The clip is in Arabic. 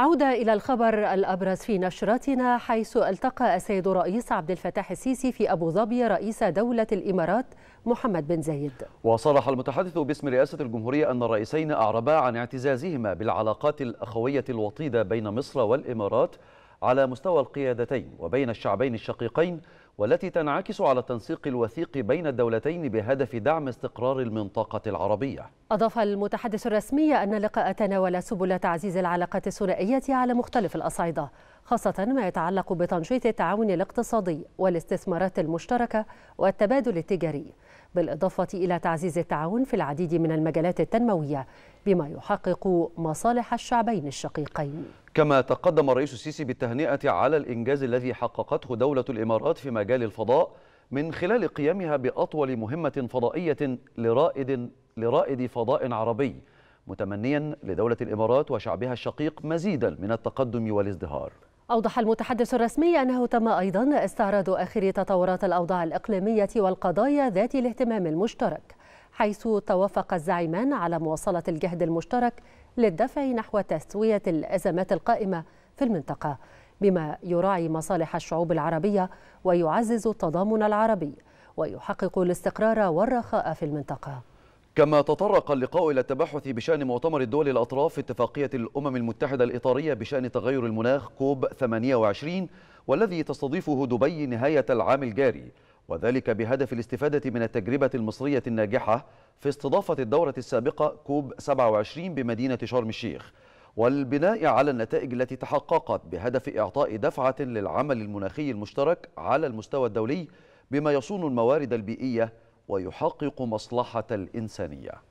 عودة إلى الخبر الأبرز في نشرتنا، حيث التقى السيد الرئيس عبد الفتاح السيسي في أبو ظبي رئيس دولة الإمارات محمد بن زايد. وصرح المتحدث باسم رئاسة الجمهورية أن الرئيسين أعربا عن اعتزازهما بالعلاقات الأخوية الوطيدة بين مصر والإمارات على مستوى القيادتين وبين الشعبين الشقيقين، والتي تنعكس على التنسيق الوثيق بين الدولتين بهدف دعم استقرار المنطقة العربية. أضاف المتحدث الرسمي أن اللقاء تناول سبل تعزيز العلاقات الثنائية على مختلف الأصعدة، خاصة ما يتعلق بتنشيط التعاون الاقتصادي والاستثمارات المشتركة والتبادل التجاري، بالإضافة إلى تعزيز التعاون في العديد من المجالات التنموية بما يحقق مصالح الشعبين الشقيقين. كما تقدم الرئيس السيسي بالتهنئة على الإنجاز الذي حققته دولة الإمارات في مجال الفضاء من خلال قيامها بأطول مهمة فضائية لرائد فضاء عربي، متمنيا لدولة الإمارات وشعبها الشقيق مزيدا من التقدم والازدهار. أوضح المتحدث الرسمي أنه تم أيضا استعراض آخر تطورات الأوضاع الإقليمية والقضايا ذات الاهتمام المشترك، حيث توافق الزعيمان على مواصلة الجهد المشترك للدفع نحو تسوية الأزمات القائمة في المنطقة بما يراعي مصالح الشعوب العربية ويعزز التضامن العربي ويحقق الاستقرار والرخاء في المنطقة. كما تطرق اللقاء إلى التبحث بشأن مؤتمر الدول الأطراف في اتفاقية الأمم المتحدة الإطارية بشأن تغير المناخ كوب 28، والذي تستضيفه دبي نهاية العام الجاري، وذلك بهدف الاستفادة من التجربة المصرية الناجحة في استضافة الدورة السابقة كوب 27 بمدينة شرم الشيخ، والبناء على النتائج التي تحققت بهدف إعطاء دفعة للعمل المناخي المشترك على المستوى الدولي بما يصون الموارد البيئية ويحقق مصلحة الإنسانية.